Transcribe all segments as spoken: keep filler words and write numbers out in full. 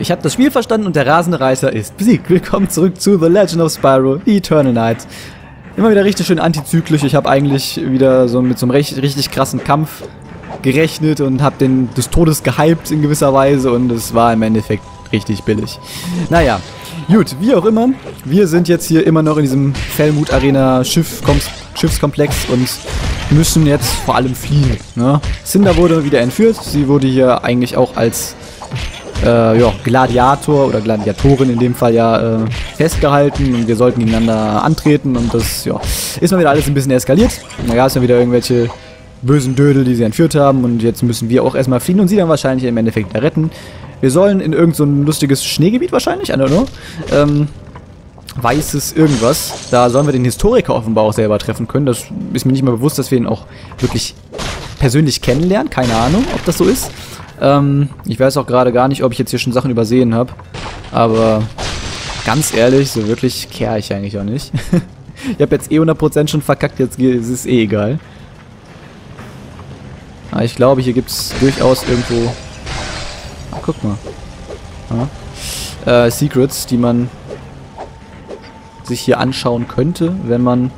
Ich habe das Spiel verstanden und der rasende Reißer ist besiegt. Willkommen zurück zu The Legend of Spyro Eternal Night. Immer wieder richtig schön antizyklisch. Ich habe eigentlich wieder so mit so einem recht, richtig krassen Kampf gerechnet und habe den des Todes gehypt in gewisser Weise und es war im Endeffekt richtig billig. Naja, gut, wie auch immer. Wir sind jetzt hier immer noch in diesem Fellmut-Arena-Schiffskomplex und müssen jetzt vor allem fliehen. Ne? Cynder wurde wieder entführt. Sie wurde hier eigentlich auch als äh, ja, Gladiator oder Gladiatorin in dem Fall ja äh, festgehalten und wir sollten gegeneinander antreten und das ja, ist mal wieder alles ein bisschen eskaliert. Da gab es ja wieder irgendwelche bösen Dödel, die sie entführt haben und jetzt müssen wir auch erstmal fliehen und sie dann wahrscheinlich im Endeffekt retten. Wir sollen in irgend so ein lustiges Schneegebiet wahrscheinlich, I don't know, ähm, weißes irgendwas. Da sollen wir den Historiker offenbar auch selber treffen können. Das ist mir nicht mal bewusst, dass wir ihn auch wirklich persönlich kennenlernen. Keine Ahnung, ob das so ist. Ähm, ich weiß auch gerade gar nicht, ob ich jetzt hier schon Sachen übersehen habe. Aber ganz ehrlich, so wirklich care ich eigentlich auch nicht. Ich habe jetzt eh hundert Prozent schon verkackt, jetzt ist es eh egal. Aber ich glaube, hier gibt es durchaus irgendwo... Guck mal. Ja. Äh, Secrets, die man sich hier anschauen könnte, wenn man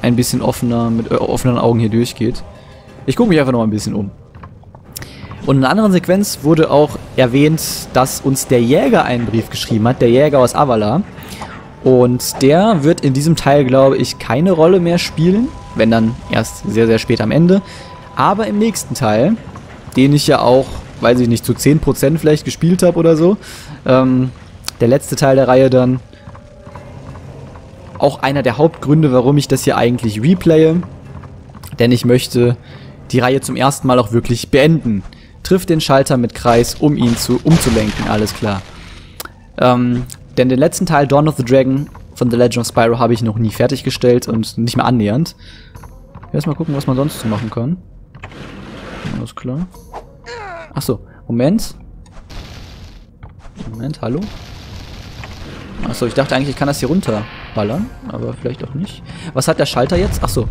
ein bisschen offener, mit offenen Augen hier durchgeht. Ich gucke mich einfach noch ein bisschen um. Und in einer anderen Sequenz wurde auch erwähnt, dass uns der Jäger einen Brief geschrieben hat, der Jäger aus Avala. Und der wird in diesem Teil, glaube ich, keine Rolle mehr spielen, wenn dann erst sehr, sehr spät am Ende. Aber im nächsten Teil, den ich ja auch weiß ich nicht, zu zehn Prozent vielleicht gespielt habe oder so. Ähm, der letzte Teil der Reihe dann auch einer der Hauptgründe, warum ich das hier eigentlich replaye. Denn ich möchte die Reihe zum ersten Mal auch wirklich beenden. Trifft den Schalter mit Kreis, um ihn zu umzulenken, alles klar. Ähm, denn den letzten Teil, Dawn of the Dragon, von The Legend of Spyro, habe ich noch nie fertiggestellt und nicht mal annähernd. Lass mal gucken, was man sonst so machen kann. Alles klar. Achso, Moment. Moment, hallo? Achso, ich dachte eigentlich, ich kann das hier runterballern, aber vielleicht auch nicht. Was hat der Schalter jetzt? Achso.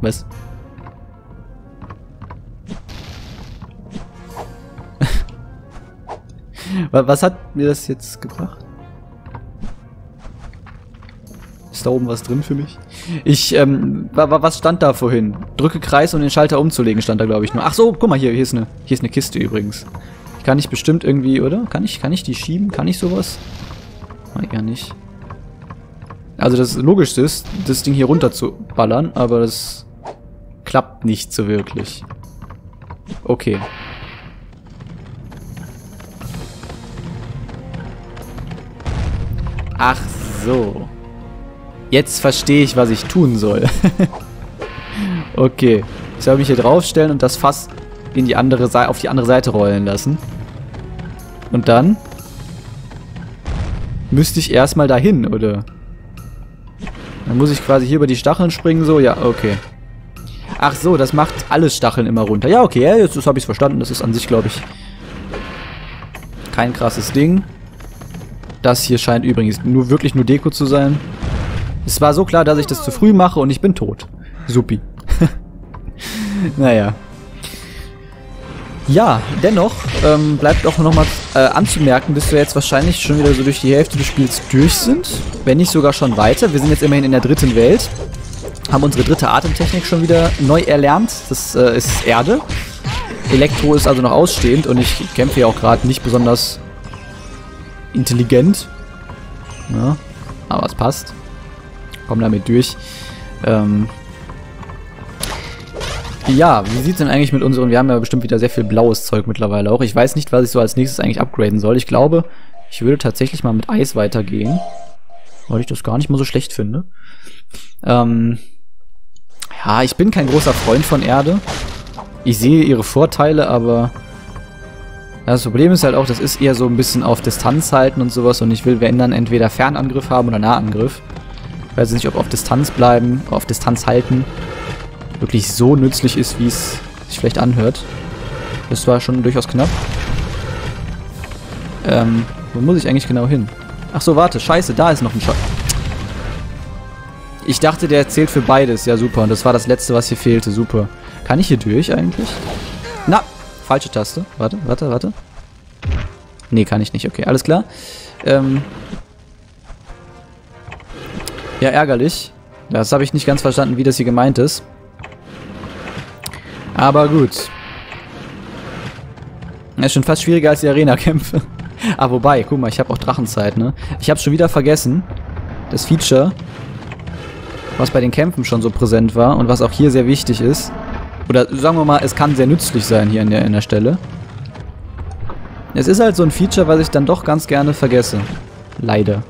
Was? Was hat mir das jetzt gebracht? Ist da oben was drin für mich? Ich, ähm, was stand da vorhin? Drücke Kreis, um den Schalter umzulegen, stand da, glaube ich, nur. Ach so, guck mal, hier, hier ist eine, hier ist eine Kiste übrigens. Kann ich bestimmt irgendwie, oder? Kann ich, kann ich die schieben? Kann ich sowas? Nein, gar nicht. Also das Logischste ist, das Ding hier runter zu ballern, aber das klappt nicht so wirklich. Okay. Ach so. Jetzt verstehe ich, was ich tun soll. Okay. Ich soll mich hier draufstellen und das Fass in die andere Seite, auf die andere Seite rollen lassen. Und dann müsste ich erstmal dahin, oder? Dann muss ich quasi hier über die Stacheln springen, so, ja, okay. Ach so, das macht alle Stacheln immer runter. Ja, okay, ja, jetzt habe ich es verstanden. Das ist an sich, glaube ich, kein krasses Ding. Das hier scheint übrigens nur wirklich nur Deko zu sein. Es war so klar, dass ich das zu früh mache und ich bin tot. Supi. Naja. Ja, dennoch ähm, bleibt auch nochmal äh, anzumerken, bis wir jetzt wahrscheinlich schon wieder so durch die Hälfte des Spiels durch sind. Wenn nicht sogar schon weiter. Wir sind jetzt immerhin in der dritten Welt. Haben unsere dritte Atemtechnik schon wieder neu erlernt. Das äh, ist Erde. Elektro ist also noch ausstehend und ich kämpfe ja auch gerade nicht besonders intelligent. Ja, aber es passt. Komm damit durch. Ähm ja, wie sieht es denn eigentlich mit unseren... Wir haben ja bestimmt wieder sehr viel blaues Zeug mittlerweile auch. Ich weiß nicht, was ich so als nächstes eigentlich upgraden soll. Ich glaube, ich würde tatsächlich mal mit Eis weitergehen. Weil ich das gar nicht mal so schlecht finde. Ähm ja, ich bin kein großer Freund von Erde. Ich sehe ihre Vorteile, aber... Das Problem ist halt auch, das ist eher so ein bisschen auf Distanz halten und sowas. Und ich will, wenn dann entweder Fernangriff haben oder Nahangriff. Ich weiß nicht, ob auf Distanz bleiben, auf Distanz halten wirklich so nützlich ist, wie es sich vielleicht anhört. Das war schon durchaus knapp. Ähm, wo muss ich eigentlich genau hin? Ach so, warte, scheiße, da ist noch ein Schalter. Ich dachte, der zählt für beides. Ja, super. Und das war das Letzte, was hier fehlte. Super. Kann ich hier durch eigentlich? Na, falsche Taste. Warte, warte, warte. Nee, kann ich nicht. Okay, alles klar. Ähm ja, ärgerlich. Das habe ich nicht ganz verstanden, wie das hier gemeint ist. Aber gut. Das ist schon fast schwieriger als die Arena-Kämpfe. Ah, wobei, guck mal, ich habe auch Drachenzeit, ne? Ich habe schon wieder vergessen, das Feature, was bei den Kämpfen schon so präsent war und was auch hier sehr wichtig ist. Oder sagen wir mal, es kann sehr nützlich sein hier an der, an der Stelle. Es ist halt so ein Feature, was ich dann doch ganz gerne vergesse. Leider.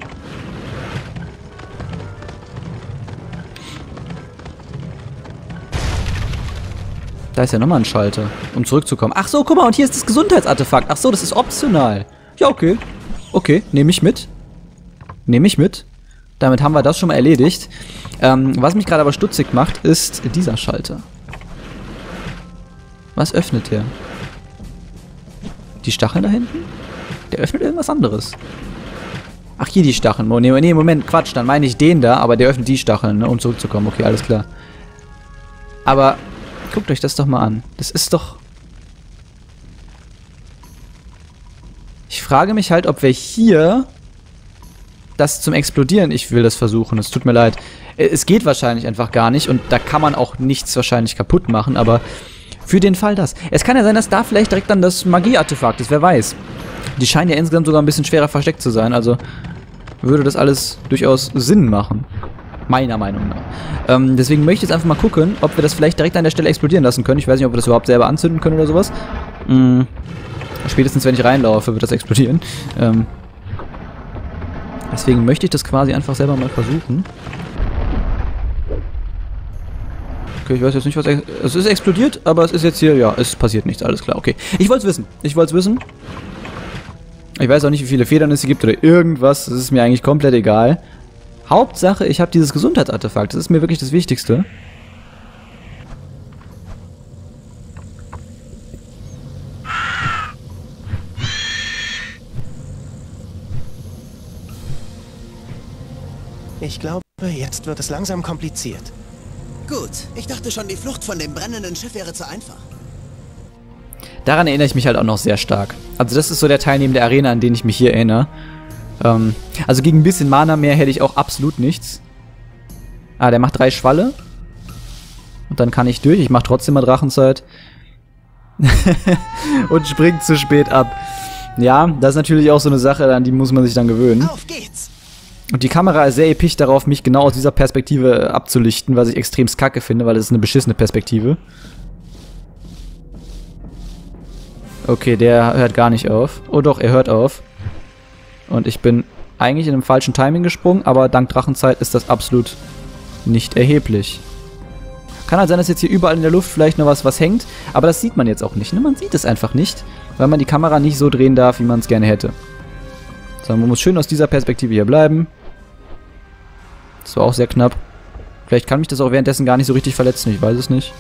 Da ist ja nochmal ein Schalter, um zurückzukommen. Ach so, guck mal, und hier ist das Gesundheitsartefakt. Ach so, das ist optional. Ja, okay. Okay, nehme ich mit. Nehme ich mit. Damit haben wir das schon mal erledigt. Ähm, was mich gerade aber stutzig macht, ist dieser Schalter. Was öffnet der? Die Stacheln da hinten? Der öffnet irgendwas anderes. Ach, hier die Stacheln. Nee, nee, Moment, Quatsch, dann meine ich den da, aber der öffnet die Stacheln, ne, um zurückzukommen. Okay, alles klar. Aber... guckt euch das doch mal an. Das ist doch... Ich frage mich halt, ob wir hier das zum Explodieren... Ich will das versuchen, es tut mir leid. Es geht wahrscheinlich einfach gar nicht und da kann man auch nichts wahrscheinlich kaputt machen, aber für den Fall das. Es kann ja sein, dass da vielleicht direkt dann das Magie-Artefakt ist, wer weiß. Die scheinen ja insgesamt sogar ein bisschen schwerer versteckt zu sein, also würde das alles durchaus Sinn machen. Meiner Meinung nach. Ähm, deswegen möchte ich jetzt einfach mal gucken, ob wir das vielleicht direkt an der Stelle explodieren lassen können. Ich weiß nicht, ob wir das überhaupt selber anzünden können oder sowas. Hm. Spätestens, wenn ich reinlaufe, wird das explodieren. Ähm. Deswegen möchte ich das quasi einfach selber mal versuchen. Okay, ich weiß jetzt nicht, was... Es ist explodiert, aber es ist jetzt hier... Ja, es passiert nichts. Alles klar, okay. Ich wollte es wissen. Ich wollte es wissen. Ich weiß auch nicht, wie viele Federn es hier gibt oder irgendwas. Das ist mir eigentlich komplett egal. Hauptsache, ich habe dieses Gesundheitsartefakt. Das ist mir wirklich das Wichtigste. Ich glaube, jetzt wird es langsam kompliziert. Gut, ich dachte schon, die Flucht von dem brennenden Schiff wäre zu einfach. Daran erinnere ich mich halt auch noch sehr stark. Also das ist so der Teil neben der Arena, an den ich mich hier erinnere. Ähm, also gegen ein bisschen Mana mehr hätte ich auch absolut nichts. Ah, der macht drei Schwalle. Und dann kann ich durch. Ich mache trotzdem mal Drachenzeit. Und springt zu spät ab. Ja, das ist natürlich auch so eine Sache, an die muss man sich dann gewöhnen. Auf geht's! Und die Kamera ist sehr episch darauf, mich genau aus dieser Perspektive abzulichten, was ich extremst kacke finde, weil das ist eine beschissene Perspektive. Okay, der hört gar nicht auf. Oh doch, er hört auf. Und ich bin eigentlich in einem falschen Timing gesprungen, aber dank Drachenzeit ist das absolut nicht erheblich. Kann halt sein, dass jetzt hier überall in der Luft vielleicht noch was, was hängt, aber das sieht man jetzt auch nicht. Ne? Man sieht es einfach nicht, weil man die Kamera nicht so drehen darf, wie man es gerne hätte. Sondern man muss schön aus dieser Perspektive hier bleiben. Das war auch sehr knapp. Vielleicht kann mich das auch währenddessen gar nicht so richtig verletzen, ich weiß es nicht.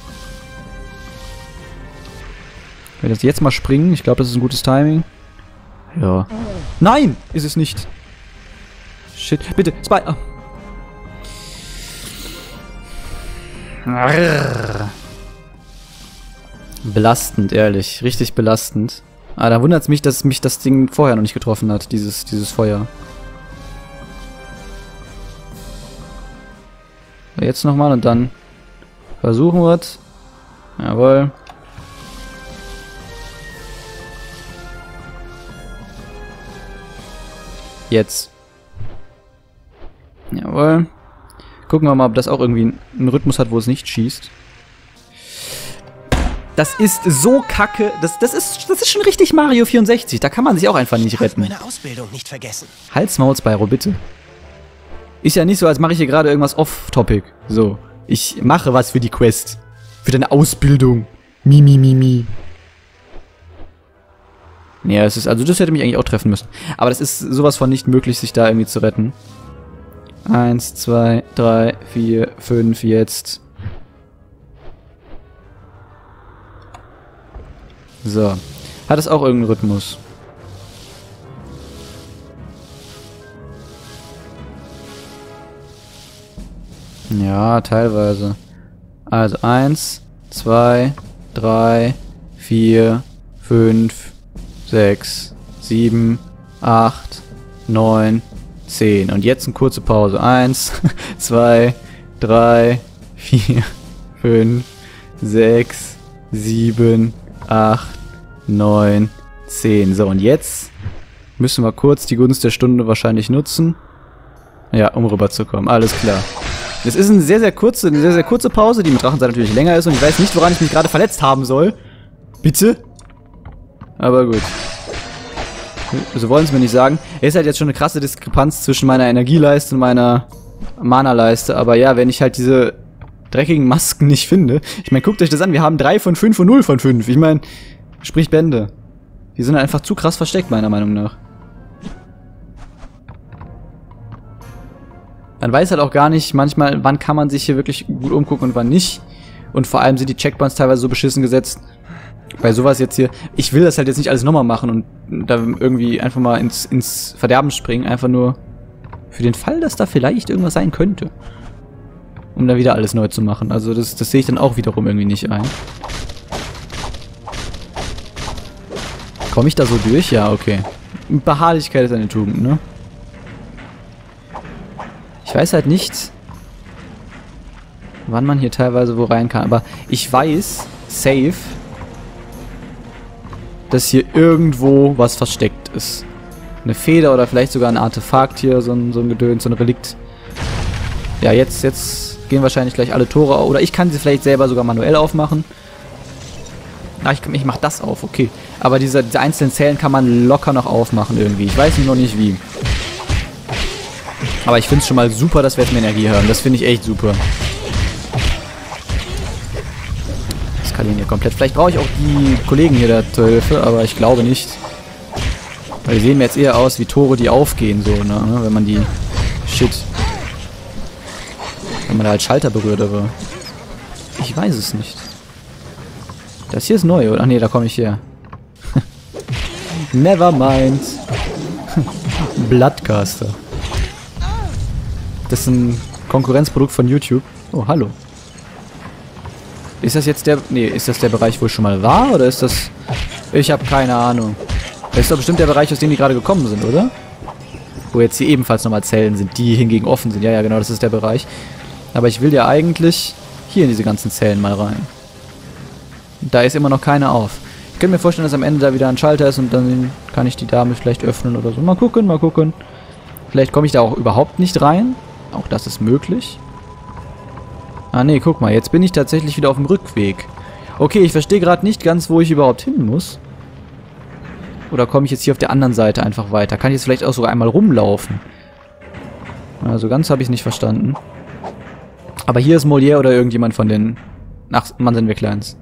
Ich werde jetzt mal springen, ich glaube, das ist ein gutes Timing. Ja. Nein! Ist es nicht. Shit. Bitte, Spyro. Belastend, ehrlich. Richtig belastend. Ah, da wundert es mich, dass mich das Ding vorher noch nicht getroffen hat, dieses, dieses Feuer. Jetzt nochmal und dann versuchen wir es. Jawohl. Jetzt. Jawohl. Gucken wir mal, ob das auch irgendwie einen Rhythmus hat, wo es nicht schießt. Das ist so kacke. Das, das, ist, das ist schon richtig Mario vierundsechzig. Da kann man sich auch einfach nicht retten. Ich habe meine Ausbildung nicht vergessen. Halt's Maul, Spyro, bitte. Ist ja nicht so, als mache ich hier gerade irgendwas off-topic. So. Ich mache was für die Quest. Für deine Ausbildung. Mi, mi, mi, mi. Ja, es ist, also das hätte mich eigentlich auch treffen müssen. Aber das ist sowas von nicht möglich, sich da irgendwie zu retten. Eins, zwei, drei, vier, fünf, jetzt. So. Hat es auch irgendeinen Rhythmus? Ja, teilweise. Also eins, zwei, drei, vier, fünf... sechs, sieben, acht, neun, zehn. Und jetzt eine kurze Pause. eins, zwei, drei, vier, fünf, sechs, sieben, acht, neun, zehn. So, und jetzt müssen wir kurz die Gunst der Stunde wahrscheinlich nutzen. Ja, um rüberzukommen. Alles klar. Es ist eine sehr, sehr kurze, eine sehr, sehr kurze Pause, die mit Drachenzeit natürlich länger ist. Und ich weiß nicht, woran ich mich gerade verletzt haben soll. Bitte? Aber gut. So wollen sie mir nicht sagen. Es ist halt jetzt schon eine krasse Diskrepanz zwischen meiner Energieleiste und meiner Mana-Leiste. Aber ja, wenn ich halt diese dreckigen Masken nicht finde. Ich meine, guckt euch das an. Wir haben drei von fünf und null von fünf. Ich meine, sprich Bände. Die sind einfach zu krass versteckt, meiner Meinung nach. Man weiß halt auch gar nicht manchmal, wann kann man sich hier wirklich gut umgucken und wann nicht. Und vor allem sind die Checkpoints teilweise so beschissen gesetzt. Bei sowas jetzt hier, ich will das halt jetzt nicht alles nochmal machen und da irgendwie einfach mal ins, ins Verderben springen. Einfach nur für den Fall, dass da vielleicht irgendwas sein könnte. Um da wieder alles neu zu machen. Also das, das sehe ich dann auch wiederum irgendwie nicht ein. Komme ich da so durch? Ja, okay. Beharrlichkeit ist eine Tugend, ne? Ich weiß halt nicht, wann man hier teilweise wo rein kann. Aber ich weiß, safe, dass hier irgendwo was versteckt ist. Eine Feder oder vielleicht sogar ein Artefakt hier, so ein, so ein Gedöns, so ein Relikt. Ja, jetzt, jetzt gehen wahrscheinlich gleich alle Tore auf. Oder ich kann sie vielleicht selber sogar manuell aufmachen. Ah, ich, ich mach das auf, okay. Aber diese, diese einzelnen Zellen kann man locker noch aufmachen irgendwie. Ich weiß nur nicht wie. Aber ich finde es schon mal super, dass wir jetzt mehr Energie haben. Das finde ich echt super. Das skalieren hier komplett. Vielleicht brauche ich auch die Kollegen hier da zur Hilfe, aber ich glaube nicht. Weil die sehen mir jetzt eher aus wie Tore, die aufgehen, so, ne? Wenn man die... Shit. Wenn man da halt Schalter berührt, aber... Ich weiß es nicht. Das hier ist neu, oder? Ach nee, da komme ich her. Never mind. Bloodcaster. Das ist ein Konkurrenzprodukt von YouTube. Oh, hallo. Ist das jetzt der... Nee, ist das der Bereich, wo ich schon mal war? Oder ist das... Ich habe keine Ahnung. Das ist doch bestimmt der Bereich, aus dem die gerade gekommen sind, oder? Wo jetzt hier ebenfalls nochmal Zellen sind, die hingegen offen sind. Ja, ja, genau, das ist der Bereich. Aber ich will ja eigentlich hier in diese ganzen Zellen mal rein. Da ist immer noch keine auf. Ich könnte mir vorstellen, dass am Ende da wieder ein Schalter ist und dann kann ich die Dame vielleicht öffnen oder so. Mal gucken, mal gucken. Vielleicht komme ich da auch überhaupt nicht rein. Auch das ist möglich. Ah ne, guck mal, jetzt bin ich tatsächlich wieder auf dem Rückweg. Okay, ich verstehe gerade nicht ganz, wo ich überhaupt hin muss. Oder komme ich jetzt hier auf der anderen Seite einfach weiter? Kann ich jetzt vielleicht auch sogar einmal rumlaufen? Also ganz habe ich es nicht verstanden. Aber hier ist Molière oder irgendjemand von den... Ach, Mann, sind wir Kleins.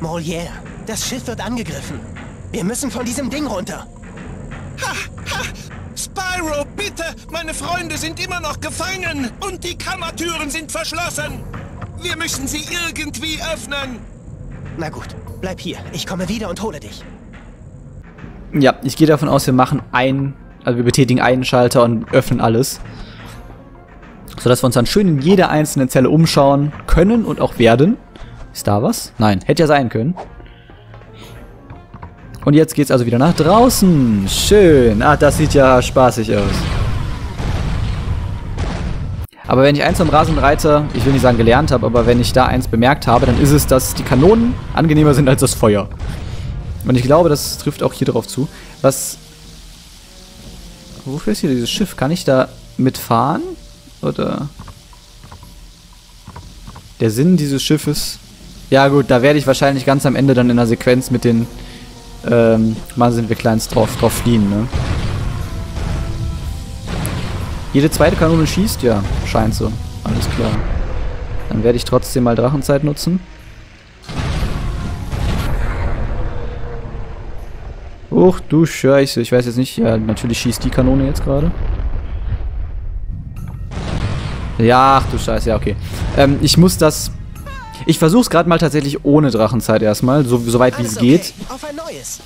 Molière, das Schiff wird angegriffen. Wir müssen von diesem Ding runter. Ha, ha. Spyro, bitte! Meine Freunde sind immer noch gefangen und die Kammertüren sind verschlossen. Wir müssen sie irgendwie öffnen. Na gut, bleib hier. Ich komme wieder und hole dich. Ja, ich gehe davon aus, wir machen einen, also wir betätigen einen Schalter und öffnen alles. Sodass wir uns dann schön in jeder einzelnen Zelle umschauen können und auch werden. Ist da was? Nein, hätte ja sein können. Und jetzt geht's also wieder nach draußen. Schön. Ah, das sieht ja spaßig aus. Aber wenn ich eins vom Rasenreiter, ich will nicht sagen gelernt habe, aber wenn ich da eins bemerkt habe, dann ist es, dass die Kanonen angenehmer sind als das Feuer. Und ich glaube, das trifft auch hier drauf zu. Was... Wofür ist hier dieses Schiff? Kann ich da mitfahren? Oder... Der Sinn dieses Schiffes... Ja gut, da werde ich wahrscheinlich ganz am Ende dann in der Sequenz mit den... Ähm, mal sind wir Kleins drauf, drauf fliehen, ne? Jede zweite Kanone schießt? Ja, scheint so. Alles klar. Dann werde ich trotzdem mal Drachenzeit nutzen. Och du Scheiße, ich weiß jetzt nicht. Ja, natürlich schießt die Kanone jetzt gerade. Ja, ach du Scheiße, ja, okay. Ähm, ich muss das... Ich versuche es gerade mal tatsächlich ohne Drachenzeit erstmal, so, so weit wie es geht. Auf ein neues.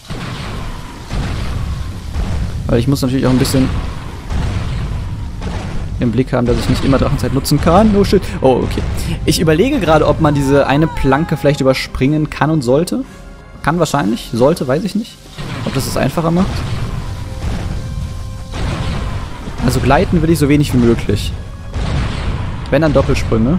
Weil ich muss natürlich auch ein bisschen im Blick haben, dass ich nicht immer Drachenzeit nutzen kann. No shit. Oh, okay. Ich überlege gerade, ob man diese eine Planke vielleicht überspringen kann und sollte. Kann wahrscheinlich, sollte, weiß ich nicht. Ob das es einfacher macht? Also gleiten will ich so wenig wie möglich. Wenn, dann Doppelsprünge.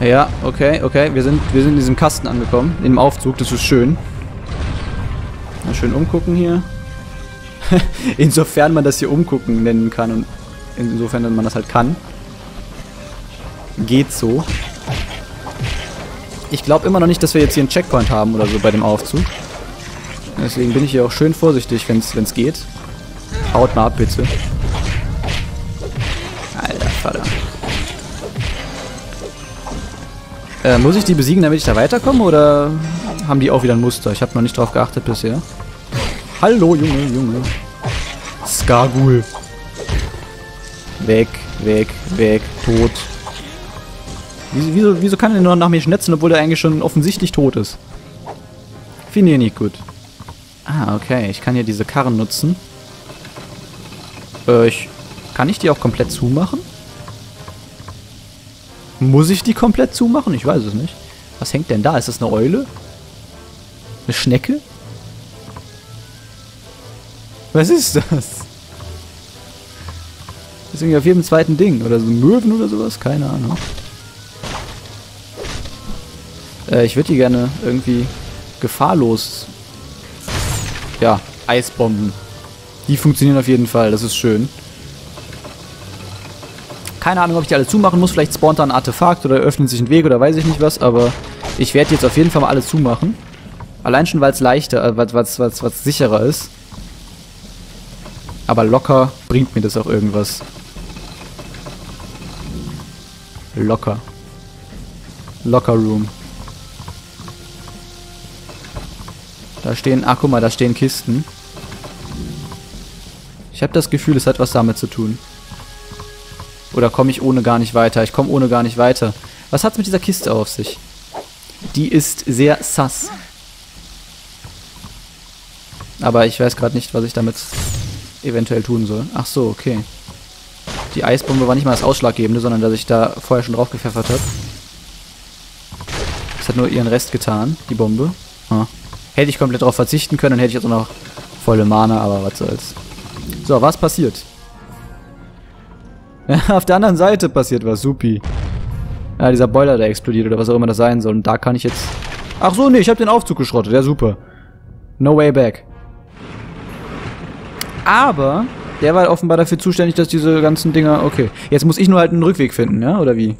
Ja, okay, okay. Wir sind, wir sind in diesem Kasten angekommen. In dem Aufzug, das ist schön. Mal schön umgucken hier. Insofern man das hier umgucken nennen kann. Und insofern man das halt kann. Geht so. Ich glaube immer noch nicht, dass wir jetzt hier einen Checkpoint haben oder so bei dem Aufzug. Deswegen bin ich hier auch schön vorsichtig, wenn es geht. Haut mal ab, bitte. Alter, Vater. Äh, muss ich die besiegen, damit ich da weiterkomme? Oder haben die auch wieder ein Muster? Ich habe noch nicht drauf geachtet bisher. Hallo, Junge, Junge. Skagul. Weg, weg, weg. Tot. Wieso, wieso kann er denn nur nach mir schnetzen, obwohl er eigentlich schon offensichtlich tot ist? Finde ich nicht gut. Ah, okay. Ich kann hier diese Karren nutzen. Äh, ich, kann ich die auch komplett zumachen? Muss ich die komplett zumachen? Ich weiß es nicht. Was hängt denn da? Ist das eine Eule? Eine Schnecke? Was ist das? Das ist irgendwie auf jedem zweiten Ding. Oder so Möwen oder sowas? Keine Ahnung. Äh, ich würde die gerne irgendwie gefahrlos... Ja, Eisbomben. Die funktionieren auf jeden Fall. Das ist schön. Keine Ahnung, ob ich die alle zumachen muss. Vielleicht spawnt da ein Artefakt oder öffnet sich ein Weg oder weiß ich nicht was. Aber ich werde jetzt auf jeden Fall mal alle zumachen. Allein schon, weil es leichter, äh, weil es sicherer ist. Aber locker bringt mir das auch irgendwas. Locker. Locker Room. Da stehen, ah guck mal, da stehen Kisten. Ich habe das Gefühl, es hat was damit zu tun. Oder komme ich ohne gar nicht weiter? Ich komme ohne gar nicht weiter. Was hat's mit dieser Kiste auf sich? Die ist sehr sass. Aber ich weiß gerade nicht, was ich damit eventuell tun soll. Ach so, okay. Die Eisbombe war nicht mal das Ausschlaggebende, sondern dass ich da vorher schon drauf gepfeffert habe. Das hat nur ihren Rest getan, die Bombe. Ah. Hätte ich komplett darauf verzichten können, dann hätte ich jetzt auch noch volle Mana, aber was soll's. So, was passiert? Auf der anderen Seite passiert was, supi. Ja, dieser Boiler, der explodiert oder was auch immer das sein soll. Und da kann ich jetzt... Ach so, nee, ich habe den Aufzug geschrottet, ja super. No way back. Aber, der war offenbar dafür zuständig, dass diese ganzen Dinger... Okay, jetzt muss ich nur halt einen Rückweg finden, ja, oder wie?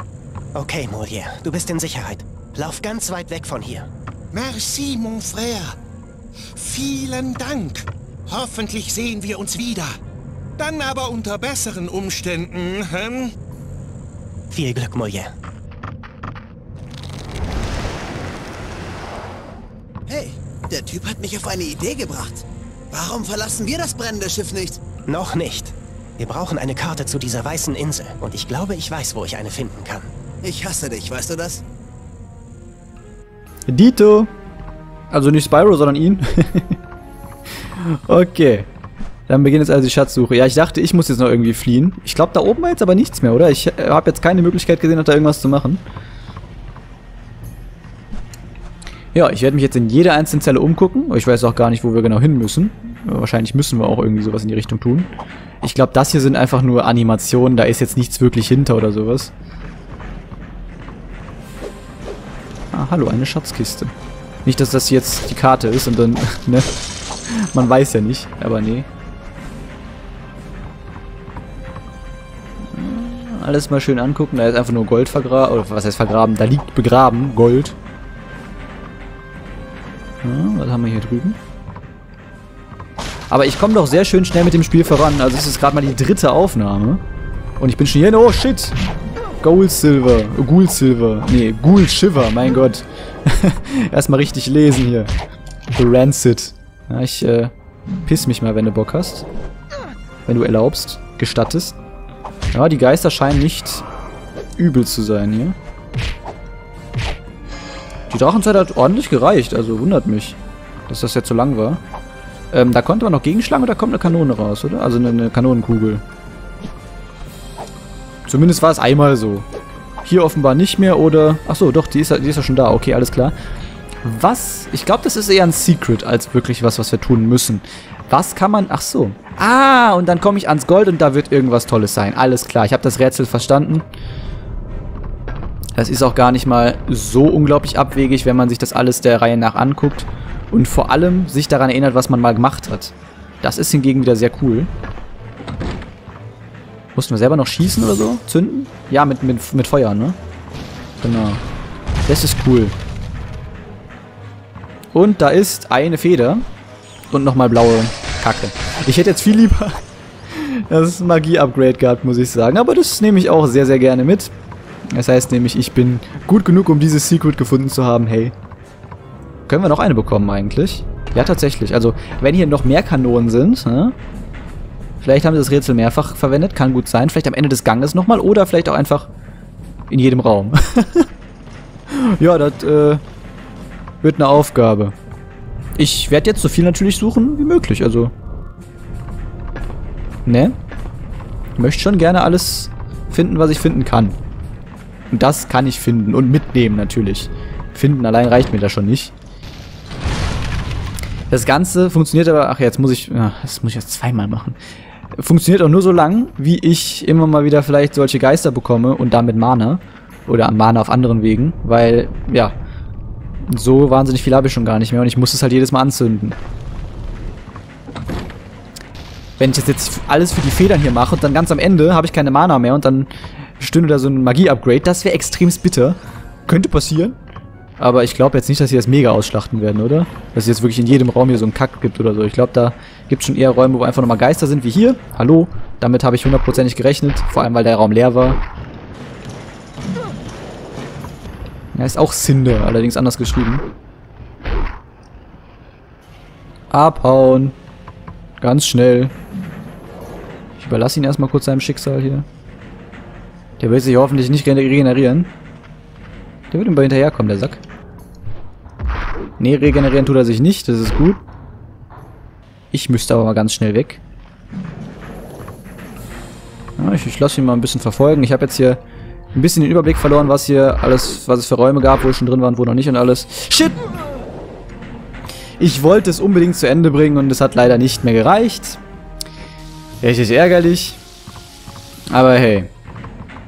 Okay, Mole-Yair, du bist in Sicherheit. Lauf ganz weit weg von hier. Merci, mon frère. Vielen Dank. Hoffentlich sehen wir uns wieder. Dann aber unter besseren Umständen. Hm? Viel Glück, Mole-Yair. Hey, der Typ hat mich auf eine Idee gebracht. Warum verlassen wir das brennende Schiff nicht? Noch nicht. Wir brauchen eine Karte zu dieser weißen Insel. Und ich glaube, ich weiß, wo ich eine finden kann. Ich hasse dich, weißt du das? Dito. Also nicht Spyro, sondern ihn. Okay. Dann beginnt jetzt also die Schatzsuche. Ja, ich dachte, ich muss jetzt noch irgendwie fliehen. Ich glaube, da oben war jetzt aber nichts mehr, oder? Ich äh, habe jetzt keine Möglichkeit gesehen, noch da irgendwas zu machen. Ja, ich werde mich jetzt in jeder einzelnen Zelle umgucken. Ich weiß auch gar nicht, wo wir genau hin müssen. Aber wahrscheinlich müssen wir auch irgendwie sowas in die Richtung tun. Ich glaube, das hier sind einfach nur Animationen. Da ist jetzt nichts wirklich hinter oder sowas. Ah, hallo, eine Schatzkiste. Nicht, dass das jetzt die Karte ist und dann, ne? Man weiß ja nicht, aber nee. Alles mal schön angucken. Da ist einfach nur Gold vergraben. Oder was heißt vergraben? Da liegt begraben Gold. Ja, was haben wir hier drüben? Aber ich komme doch sehr schön schnell mit dem Spiel voran. Also es ist gerade mal die dritte Aufnahme. Und ich bin schon hier... Oh, shit! Gold Silver. Ghoul Silver. Nee, Ghoul Shiver. Mein Gott. Erstmal richtig lesen hier. The Rancid. Ja, ich äh, piss mich mal, wenn du Bock hast. Wenn du erlaubst. Gestattest. Ja, die Geister scheinen nicht übel zu sein hier. Die Drachenzeit hat ordentlich gereicht. Also wundert mich, dass das jetzt so lang war. Ähm, da konnte man noch gegenschlagen oder kommt eine Kanone raus, oder? Also eine, eine Kanonenkugel. Zumindest war es einmal so. Hier offenbar nicht mehr oder... Achso, doch, die ist, die ist ja schon da. Okay, alles klar. Was? Ich glaube, das ist eher ein Secret als wirklich was, was wir tun müssen. Was kann man... Ach so. Ah, und dann komme ich ans Gold und da wird irgendwas Tolles sein. Alles klar, ich habe das Rätsel verstanden. Das ist auch gar nicht mal so unglaublich abwegig, wenn man sich das alles der Reihe nach anguckt. Und vor allem sich daran erinnert, was man mal gemacht hat. Das ist hingegen wieder sehr cool. Mussten wir selber noch schießen oder so? Zünden? Ja, mit, mit, mit Feuer, ne? Genau. Das ist cool. Und da ist eine Feder. Und nochmal blaue Kacke. Ich hätte jetzt viel lieber das Magie-Upgrade gehabt, muss ich sagen. Aber das nehme ich auch sehr, sehr gerne mit. Das heißt nämlich, ich bin gut genug, um dieses Secret gefunden zu haben. Hey. Können wir noch eine bekommen eigentlich? Ja, tatsächlich. Also, wenn hier noch mehr Kanonen sind, ne? Vielleicht haben sie das Rätsel mehrfach verwendet. Kann gut sein. Vielleicht am Ende des Ganges nochmal. Oder vielleicht auch einfach in jedem Raum. Ja, das äh, wird eine Aufgabe. Ich werde jetzt so viel natürlich suchen wie möglich. Also, ne? Ich möchte schon gerne alles finden, was ich finden kann. Und das kann ich finden. Und mitnehmen natürlich. Finden allein reicht mir da schon nicht. Das Ganze funktioniert aber... Ach, jetzt muss ich... Ach, das muss ich jetzt zweimal machen. Funktioniert auch nur so lang, wie ich immer mal wieder vielleicht solche Geister bekomme und damit Mana. Oder Mana auf anderen Wegen. Weil, ja... So wahnsinnig viel habe ich schon gar nicht mehr. Und ich muss es halt jedes Mal anzünden. Wenn ich das jetzt alles für die Federn hier mache und dann ganz am Ende habe ich keine Mana mehr und dann stünde da so ein Magie-Upgrade, das wäre extremst bitter. Könnte passieren. Aber ich glaube jetzt nicht, dass sie das mega ausschlachten werden, oder? Dass es jetzt wirklich in jedem Raum hier so einen Kack gibt oder so. Ich glaube, da gibt es schon eher Räume, wo einfach nochmal Geister sind, wie hier. Hallo? Damit habe ich hundertprozentig gerechnet. Vor allem, weil der Raum leer war. Ja, ist auch Cynder, allerdings anders geschrieben. Abhauen. Ganz schnell. Ich überlasse ihn erstmal kurz seinem Schicksal hier. Der will sich hoffentlich nicht regenerieren. Der wird ihm bei hinterherkommen, der Sack. Ne, regenerieren tut er sich nicht, das ist gut. Ich müsste aber mal ganz schnell weg. Ja, ich, ich lasse ihn mal ein bisschen verfolgen. Ich habe jetzt hier ein bisschen den Überblick verloren, was hier alles, was es für Räume gab, wo ich schon drin war und wo noch nicht und alles. Shit! Ich wollte es unbedingt zu Ende bringen und es hat leider nicht mehr gereicht. Richtig ärgerlich. Aber hey.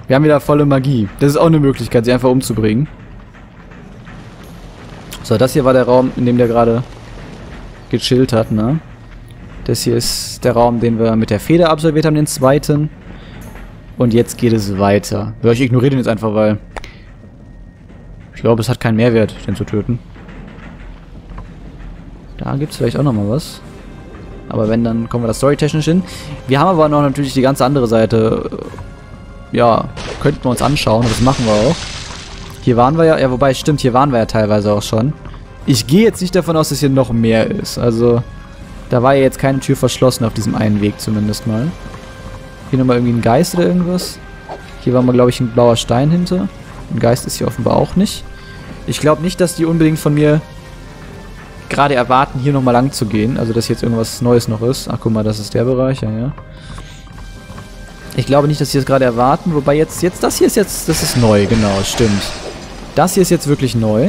Wir haben wieder volle Magie. Das ist auch eine Möglichkeit, sie einfach umzubringen. So, das hier war der Raum, in dem der gerade gechillt hat, ne? Das hier ist der Raum, den wir mit der Feder absolviert haben, den zweiten. Und jetzt geht es weiter. Ich ignoriere den jetzt einfach, weil... Ich glaube, es hat keinen Mehrwert, den zu töten. Da gibt es vielleicht auch nochmal was. Aber wenn, dann kommen wir da storytechnisch hin. Wir haben aber noch natürlich die ganze andere Seite... Ja, könnten wir uns anschauen. Das machen wir auch. Hier waren wir ja... Ja, wobei, stimmt, hier waren wir ja teilweise auch schon. Ich gehe jetzt nicht davon aus, dass hier noch mehr ist. Also, da war ja jetzt keine Tür verschlossen auf diesem einen Weg zumindest mal. Hier nochmal irgendwie ein Geist oder irgendwas. Hier war mal, glaube ich, ein blauer Stein hinter. Ein Geist ist hier offenbar auch nicht. Ich glaube nicht, dass die unbedingt von mir gerade erwarten, hier nochmal lang zu gehen. Also, dass jetzt irgendwas Neues noch ist. Ach, guck mal, das ist der Bereich, ja, ja. Ich glaube nicht, dass sie es gerade erwarten, wobei jetzt, jetzt, das hier ist jetzt, das ist neu, genau, stimmt. Das hier ist jetzt wirklich neu.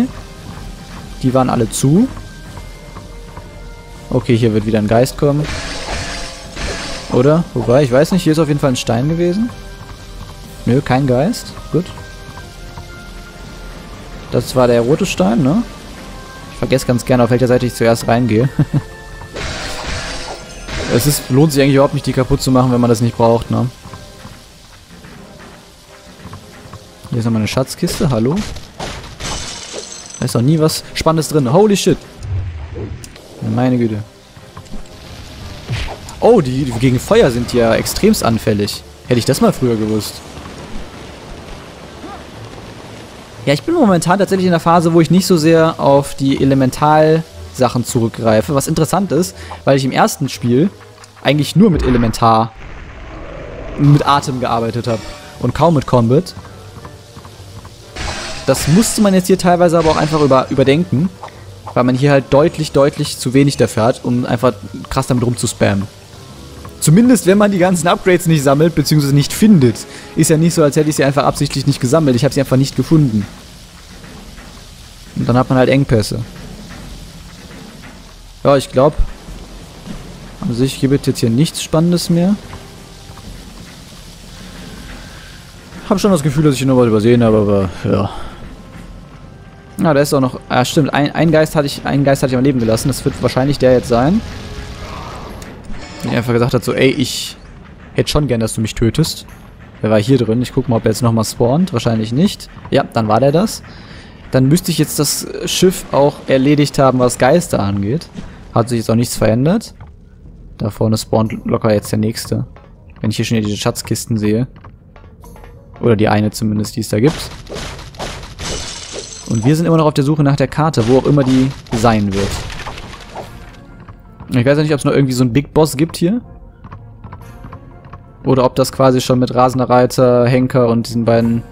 Die waren alle zu. Okay, hier wird wieder ein Geist kommen. Oder? Wobei, ich weiß nicht, hier ist auf jeden Fall ein Stein gewesen. Nö, kein Geist, gut. Das war der rote Stein, ne? Ich vergesse ganz gerne, auf welcher Seite ich zuerst reingehe. Es ist, lohnt sich eigentlich überhaupt nicht, die kaputt zu machen, wenn man das nicht braucht, ne? Hier ist nochmal eine Schatzkiste, hallo? Da ist noch nie was Spannendes drin. Holy shit! Meine Güte. Oh, die, die gegen Feuer sind ja extremst anfällig. Hätte ich das mal früher gewusst. Ja, ich bin momentan tatsächlich in der Phase, wo ich nicht so sehr auf die Elemental-Sachen zurückgreife. Was interessant ist, weil ich im ersten Spiel eigentlich nur mit Elementar, mit Atem gearbeitet habe. Und kaum mit Combat. Das musste man jetzt hier teilweise aber auch einfach über, überdenken, weil man hier halt deutlich, deutlich zu wenig dafür hat, um einfach krass damit rumzuspammen. Zumindest, wenn man die ganzen Upgrades nicht sammelt, beziehungsweise nicht findet. Ist ja nicht so, als hätte ich sie einfach absichtlich nicht gesammelt. Ich habe sie einfach nicht gefunden. Und dann hat man halt Engpässe. Ja, ich glaube, an sich gibt es jetzt hier nichts Spannendes mehr. Hab schon das Gefühl, dass ich hier noch was übersehen habe, aber ja. Na, ja, da ist auch noch. Ah, stimmt. Ein, ein Geist hatte ich, einen Geist hatte ich am Leben gelassen. Das wird wahrscheinlich der jetzt sein. Wenn er einfach gesagt hat, so, ey, ich hätte schon gern, dass du mich tötest. Der war hier drin. Ich guck mal, ob er jetzt nochmal spawnt. Wahrscheinlich nicht. Ja, dann war der das. Dann müsste ich jetzt das Schiff auch erledigt haben, was Geister angeht. Hat sich jetzt auch nichts verändert. Da vorne spawnt locker jetzt der nächste. Wenn ich hier schon diese Schatzkisten sehe. Oder die eine zumindest, die es da gibt. Und wir sind immer noch auf der Suche nach der Karte, wo auch immer die sein wird. Ich weiß ja nicht, ob es noch irgendwie so einen Big Boss gibt hier. Oder ob das quasi schon mit Rasender Reiter, Henker und diesen beiden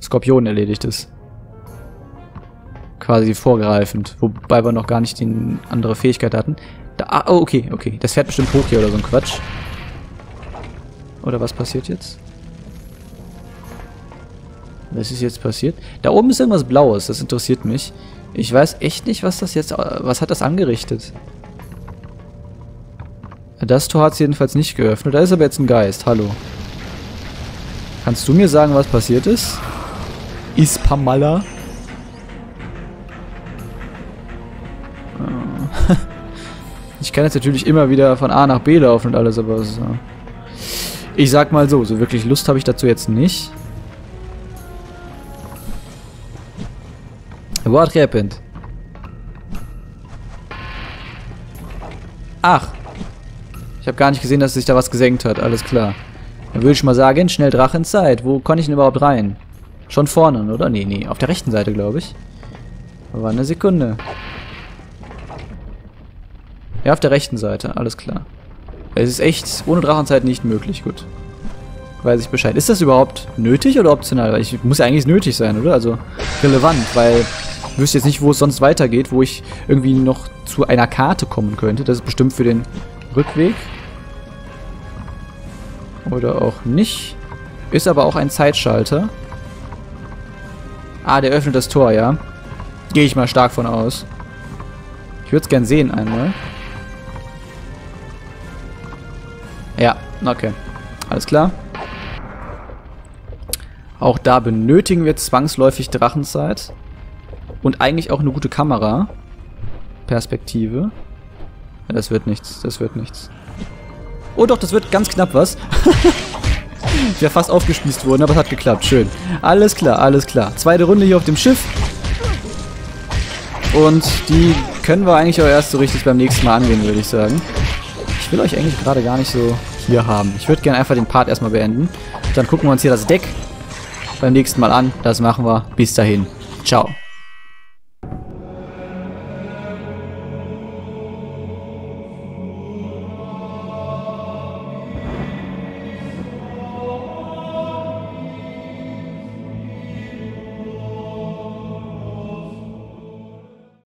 Skorpionen erledigt ist. Quasi vorgreifend. Wobei wir noch gar nicht die andere Fähigkeit hatten. Da, ah, oh, okay, okay. Das fährt bestimmt hoch hier oder so ein Quatsch. Oder was passiert jetzt? Was ist jetzt passiert? Da oben ist irgendwas Blaues, das interessiert mich. Ich weiß echt nicht, was das jetzt... Was hat das angerichtet? Das Tor hat es jedenfalls nicht geöffnet. Da ist aber jetzt ein Geist, hallo. Kannst du mir sagen, was passiert ist? Ist Pamala? Ich kann jetzt natürlich immer wieder von A nach B laufen und alles, aber... So. Ich sag mal so, so wirklich Lust habe ich dazu jetzt nicht. What happened? Ach. Ich habe gar nicht gesehen, dass sich da was gesenkt hat. Alles klar. Dann würde ich mal sagen, schnell Drachenzeit. Wo kann ich denn überhaupt rein? Schon vorne, oder? Nee, nee. Auf der rechten Seite, glaube ich. Aber eine Sekunde. Ja, auf der rechten Seite. Alles klar. Es ist echt ohne Drachenzeit nicht möglich. Gut. Weiß ich Bescheid. Ist das überhaupt nötig oder optional? Weil ich muss ja eigentlich nötig sein, oder? Also relevant, weil ich wüsste jetzt nicht, wo es sonst weitergeht, wo ich irgendwie noch zu einer Karte kommen könnte. Das ist bestimmt für den Rückweg. Oder auch nicht. Ist aber auch ein Zeitschalter. Ah, der öffnet das Tor, ja. Gehe ich mal stark von aus. Ich würde es gern sehen einmal. Ja, okay. Alles klar. Auch da benötigen wir zwangsläufig Drachenzeit. Und eigentlich auch eine gute Kamera. Perspektive. Ja, das wird nichts, das wird nichts. Oh doch, das wird ganz knapp was. Ich wäre fast aufgespießt worden, aber es hat geklappt. Schön. Alles klar, alles klar. Zweite Runde hier auf dem Schiff. Und die können wir eigentlich auch erst so richtig beim nächsten Mal angehen, würde ich sagen. Ich will euch eigentlich gerade gar nicht so hier haben. Ich würde gerne einfach den Part erstmal beenden. Dann gucken wir uns hier das Deck beim nächsten Mal an. Das machen wir. Bis dahin. Ciao.